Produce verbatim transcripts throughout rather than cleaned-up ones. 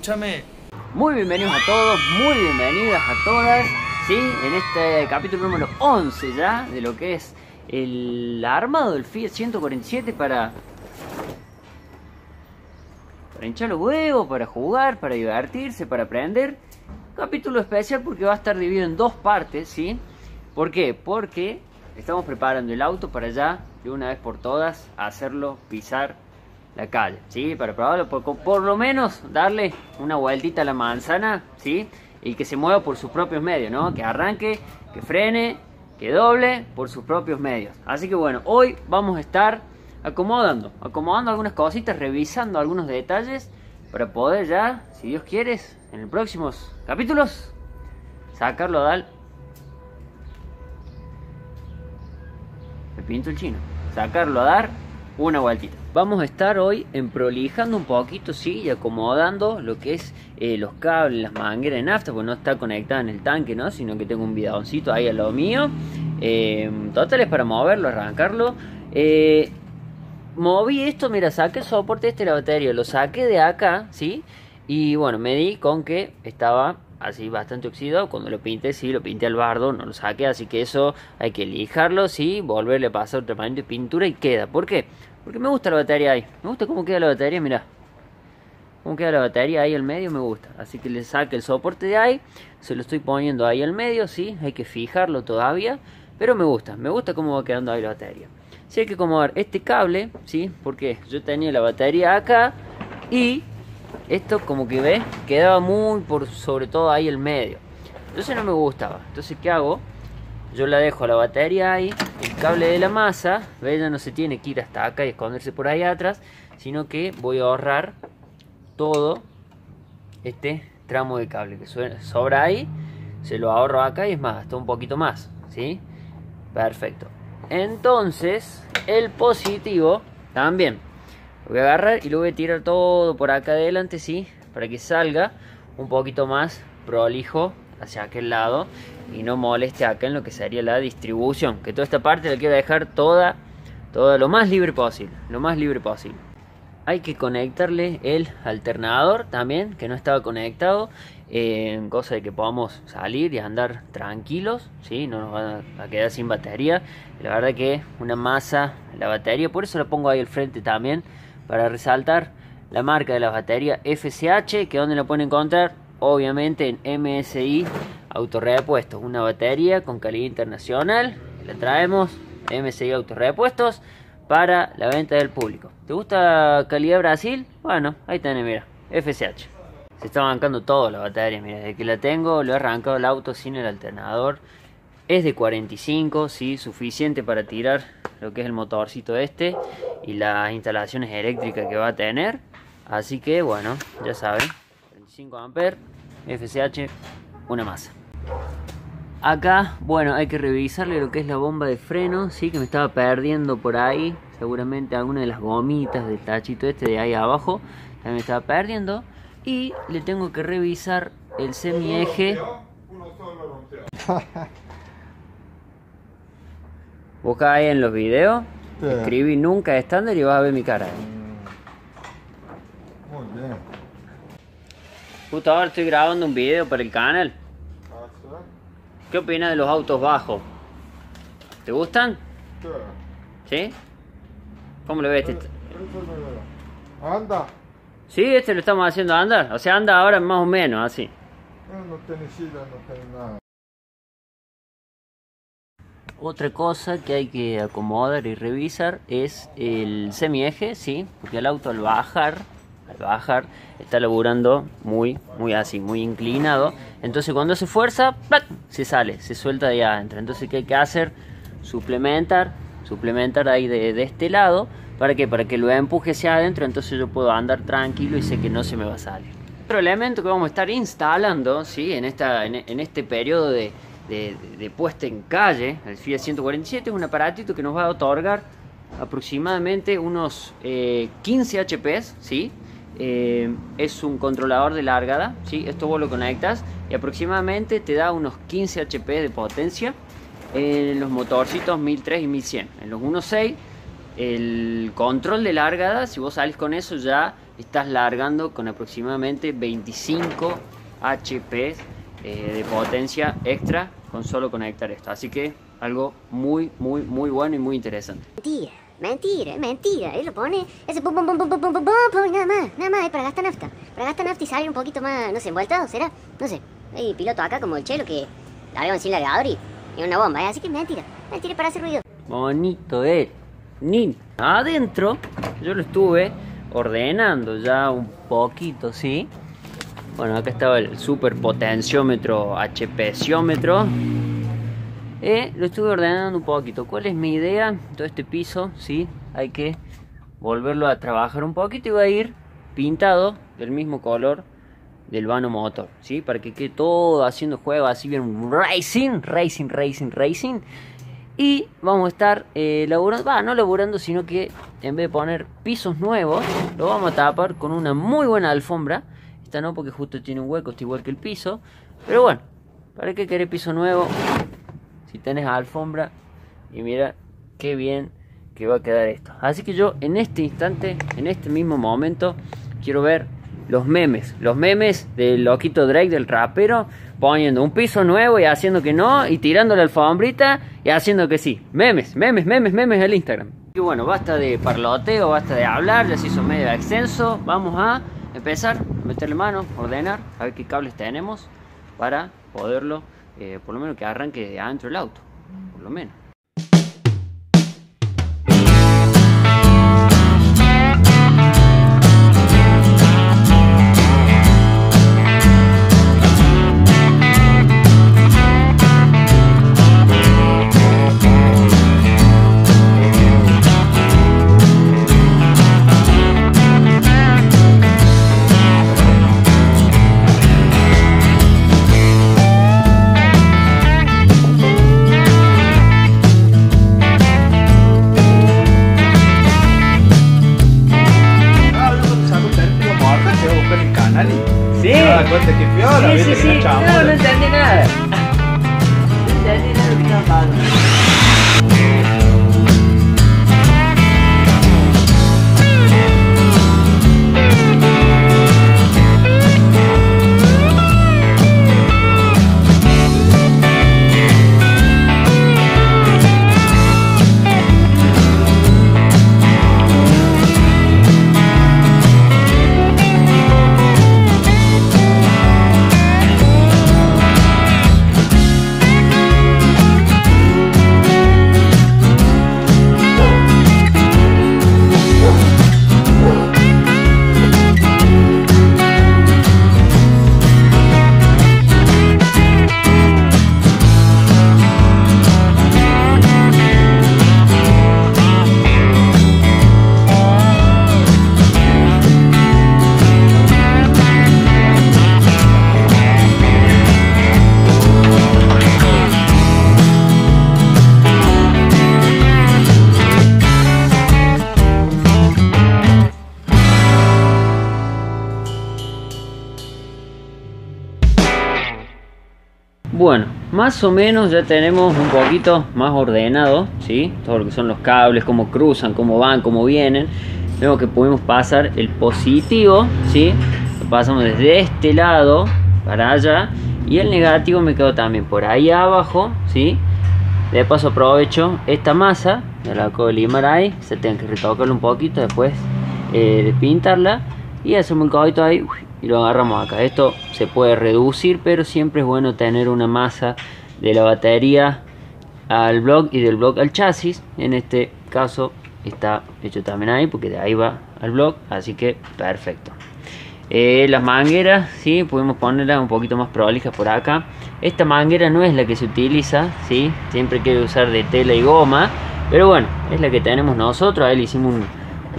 escúchame. Muy bienvenidos a todos, muy bienvenidas a todas, ¿sí? En este capítulo número once ya, de lo que es el armado del Fiat ciento cuarenta y siete para... Para hinchar los huevos, para jugar, para divertirse, para aprender. Capítulo especial porque va a estar dividido en dos partes, ¿sí? ¿Por qué? Porque estamos preparando el auto para ya, de una vez por todas, hacerlo pisar la calle, ¿sí? Para probarlo, por, por lo menos darle una vueltita a la manzana, ¿sí? Y que se mueva por sus propios medios, ¿no? Que arranque, que frene, que doble por sus propios medios. Así que bueno, hoy vamos a estar acomodando, acomodando algunas cositas, revisando algunos detalles para poder ya, si Dios quiere, en los próximos capítulos, sacarlo al... Me pinto el chino. Sacarlo a dar una vueltita. Vamos a estar hoy emprolijando un poquito, sí, y acomodando lo que es eh, los cables, las mangueras de nafta, porque no está conectada en el tanque, ¿no? Sino que tengo un bidoncito ahí al lado mío. Eh, total es para moverlo, arrancarlo. Eh, moví esto, mira, saqué el soporte este de la batería, lo saqué de acá, ¿sí? Y bueno, me di con que estaba así bastante oxidado. Cuando lo pinté, sí, lo pinté al bardo, no lo saqué. Así que eso hay que lijarlo, sí, volverle a pasar otro tratamiento de pintura y queda. ¿Por qué? Porque me gusta la batería ahí. Me gusta cómo queda la batería, mirá. Cómo queda la batería ahí al medio, me gusta. Así que le saqué el soporte de ahí. Se lo estoy poniendo ahí al medio, sí. Hay que fijarlo todavía. Pero me gusta, me gusta cómo va quedando ahí la batería. Sí, hay que acomodar este cable, sí. Porque yo tenía la batería acá y... esto, como que ves, quedaba muy por sobre todo ahí el medio. Entonces no me gustaba. Entonces, ¿qué hago? Yo la dejo la batería ahí, el cable de la masa, ¿ves? Ya no se tiene que ir hasta acá y esconderse por ahí atrás, sino que voy a ahorrar todo este tramo de cable que sobra ahí. Se lo ahorro acá y es más, hasta un poquito más, ¿sí? Perfecto. Entonces, el positivo también. Voy a agarrar y lo voy a tirar todo por acá adelante, sí, para que salga un poquito más prolijo hacia aquel lado y no moleste acá en lo que sería la distribución. Que toda esta parte la quiero dejar toda, toda lo más libre posible, lo más libre posible. Hay que conectarle el alternador también, que no estaba conectado, eh, cosa de que podamos salir y andar tranquilos, sí, no nos va a quedar sin batería. La verdad que una masa la batería, por eso la pongo ahí al frente también. Para resaltar la marca de la batería F S H, que donde la pueden encontrar, obviamente en M S I Autorrepuestos. Una batería con calidad internacional, la traemos M S I Autorrepuestos para la venta del público. ¿Te gusta calidad Brasil? Bueno, ahí tenés, mira, F S H. Se está bancando todo la batería, mira, desde que la tengo, lo he arrancado el auto sin el alternador. Es de cuarenta y cinco, sí, suficiente para tirar lo que es el motorcito este y las instalaciones eléctricas que va a tener. Así que bueno, ya saben, cuarenta y cinco amperes, F S H, una masa. Acá, bueno, hay que revisarle lo que es la bomba de freno, sí, que me estaba perdiendo por ahí. Seguramente alguna de las gomitas del tachito este de ahí abajo también me estaba perdiendo. Y le tengo que revisar el semieje. Uno solo rompeo. Busca ahí en los videos, sí. Escribí nunca estándar y vas a ver mi cara ahí. Muy bien. Justo ahora estoy grabando un video para el canal. ¿Qué opinas de los autos bajos? ¿Te gustan? Sí. ¿Sí? ¿Cómo lo ves este? ¿Anda? Sí, este lo estamos haciendo andar. O sea, anda ahora más o menos así. No tenés sida, no tenés nada. Otra cosa que hay que acomodar y revisar es el semieje, sí, porque el auto al bajar, al bajar está laburando muy, muy así, muy inclinado. Entonces cuando hace fuerza, ¡plac!, se sale, se suelta de adentro. Entonces, ¿qué hay que hacer? Suplementar, suplementar ahí de, de este lado. ¿Para qué? Para que lo empuje hacia adentro, entonces yo puedo andar tranquilo y sé que no se me va a salir. Otro elemento que vamos a estar instalando, sí, en, esta, en, en este periodo de... De, de, de puesta en calle, el Fiat ciento cuarenta y siete es un aparatito que nos va a otorgar aproximadamente unos eh, quince hache pe, ¿sí? Eh, es un controlador de largada, ¿sí? Esto vos lo conectas y aproximadamente te da unos quince hache pe de potencia en los motorcitos mil tres y mil cien. En los uno punto seis, el control de largada, si vos salís con eso ya estás largando con aproximadamente veinticinco hache pe eh, de potencia extra con solo conectar esto. Así que algo muy, muy, muy bueno y muy interesante. Mentira, mentira, mentira. Él lo pone, ese pum, pum, pum, pum, pum, pum, pum, pum, nada más, nada más, es para gastar nafta. Para gastar nafta y salir un poquito más, no sé, envueltado, ¿será? No sé. Hay piloto acá como el Chelo que largaban sin largador y, y una bomba, ¿eh? Así que mentira, mentira para hacer ruido. Bonito él. Ni adentro, yo lo estuve ordenando ya un poquito, ¿sí? Bueno, acá estaba el super potenciómetro, H P-ciómetro. Eh, lo estuve ordenando un poquito. ¿Cuál es mi idea? Todo este piso, ¿sí? Hay que volverlo a trabajar un poquito y va a ir pintado del mismo color del vano motor, ¿sí? Para que quede todo haciendo juego así bien racing, racing, racing, racing. Y vamos a estar eh, laburando, va, no laburando, sino que en vez de poner pisos nuevos, lo vamos a tapar con una muy buena alfombra. Esta no, porque justo tiene un hueco, está igual que el piso. Pero bueno, ¿para qué querer piso nuevo si tenés alfombra? Y mira qué bien que va a quedar esto. Así que yo en este instante, en este mismo momento, quiero ver los memes. Los memes del loquito Drake, del rapero, poniendo un piso nuevo y haciendo que no, y tirando la alfombrita y haciendo que sí. Memes, memes, memes, memes al Instagram. Y bueno, basta de parloteo, basta de hablar, ya se hizo medio extenso. Vamos a empezar a meterle mano, ordenar, a ver qué cables tenemos para poderlo, eh, por lo menos que arranque adentro del auto, por lo menos. Sí, sí, no, no entendí nada. No entendí nada lo que estaba pasando. Bueno, más o menos ya tenemos un poquito más ordenado, ¿sí? Todo lo que son los cables, cómo cruzan, cómo van, cómo vienen. Vemos que podemos pasar el positivo, ¿sí? Lo pasamos desde este lado para allá. Y el negativo me quedó también por ahí abajo, ¿sí? De paso aprovecho esta masa, me la acabo de limar ahí. Se tiene que retocarla un poquito, después eh, pintarla. Y hacemos un codito ahí, uy, y lo agarramos acá. Esto se puede reducir, pero siempre es bueno tener una masa de la batería al block y del block al chasis. En este caso está hecho también ahí, porque de ahí va al block, así que perfecto. Eh, las mangueras, sí, podemos ponerlas un poquito más prolijas por acá. Esta manguera no es la que se utiliza, sí, siempre quiero usar de tela y goma, pero bueno, es la que tenemos nosotros. Ahí le hicimos un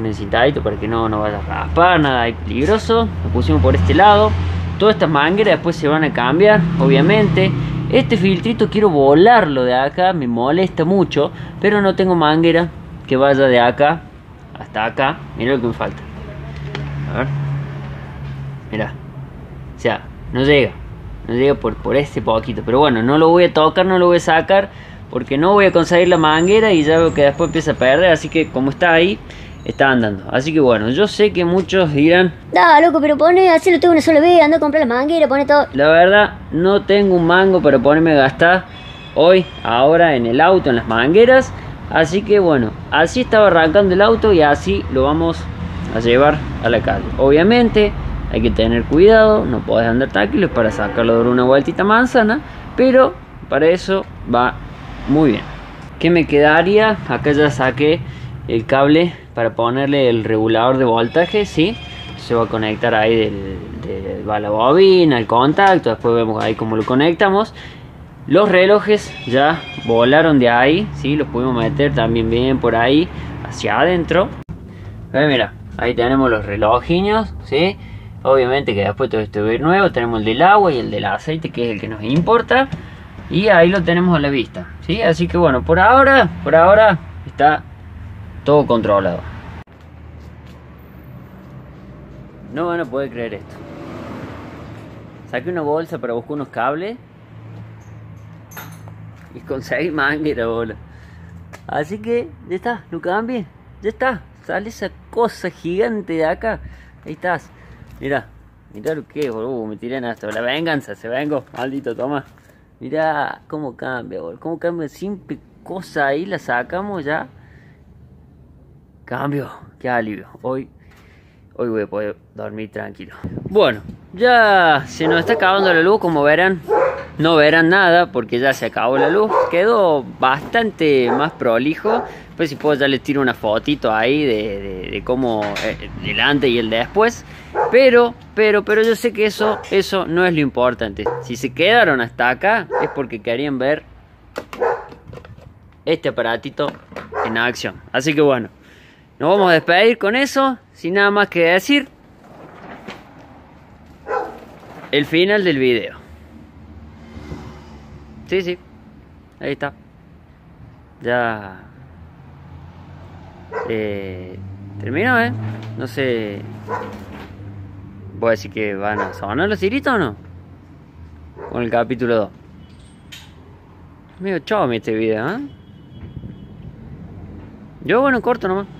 necesitadito para que no, no vaya a raspar nada, es peligroso. Lo pusimos por este lado. Todas estas mangueras después se van a cambiar, obviamente. Este filtrito quiero volarlo de acá, me molesta mucho, pero no tengo manguera que vaya de acá hasta acá. Mira lo que me falta, a ver, mira, o sea, no llega, no llega por, por este poquito, pero bueno, no lo voy a tocar, no lo voy a sacar, porque no voy a conseguir la manguera y ya veo que después empieza a perder. Así que como está ahí, estaban dando. Así que bueno, yo sé que muchos dirán: da, loco, pero poné, así lo tengo una sola vez, anda a comprar la manguera, pone todo. La verdad, no tengo un mango para ponerme a gastar hoy, ahora, en el auto, en las mangueras. Así que bueno, así estaba arrancando el auto y así lo vamos a llevar a la calle. Obviamente hay que tener cuidado, no podés andar tranquilos para sacarlo de una vueltita manzana, pero para eso va muy bien. ¿Qué me quedaría? Acá ya saqué el cable para ponerle el regulador de voltaje, ¿sí? Se va a conectar ahí del, del, va la bobina, el contacto, después vemos ahí cómo lo conectamos. Los relojes ya volaron de ahí, ¿sí? Los pudimos meter también bien por ahí, hacia adentro. Ahí, mira, ahí tenemos los relojiños, ¿sí? Obviamente que después todo esto es nuevo. Tenemos el del agua y el del aceite, que es el que nos importa. Y ahí lo tenemos a la vista, ¿sí? Así que bueno, por ahora, por ahora está todo controlado. No van a poder creer esto. Saqué una bolsa para buscar unos cables y conseguí manguera, bola. Así que ya está, lo cambié. Ya está, sale esa cosa gigante de acá. Ahí estás. Mirá, mirá lo que es, boludo, me tiran hasta la venganza, se vengo, maldito, toma. Mirá cómo cambia, boludo, cómo cambia, simple cosa ahí, la sacamos ya. Cambio, qué alivio, hoy, hoy voy a poder dormir tranquilo. Bueno, ya se nos está acabando la luz, como verán, no verán nada porque ya se acabó la luz. Quedó bastante más prolijo, pues si puedo ya les tiro una fotito ahí de, de, de cómo el antes y el después. Pero, pero, pero yo sé que eso, eso no es lo importante. Si se quedaron hasta acá es porque querían ver este aparatito en acción. Así que bueno, nos vamos a despedir con eso, sin nada más que decir. El final del video. Sí, sí, ahí está. Ya... Eh, terminó, ¿eh? No sé... ¿Voy a decir que van a sonar los ciritos o no? Con el capítulo dos. Medio chome este video, ¿eh? Yo, bueno, corto nomás.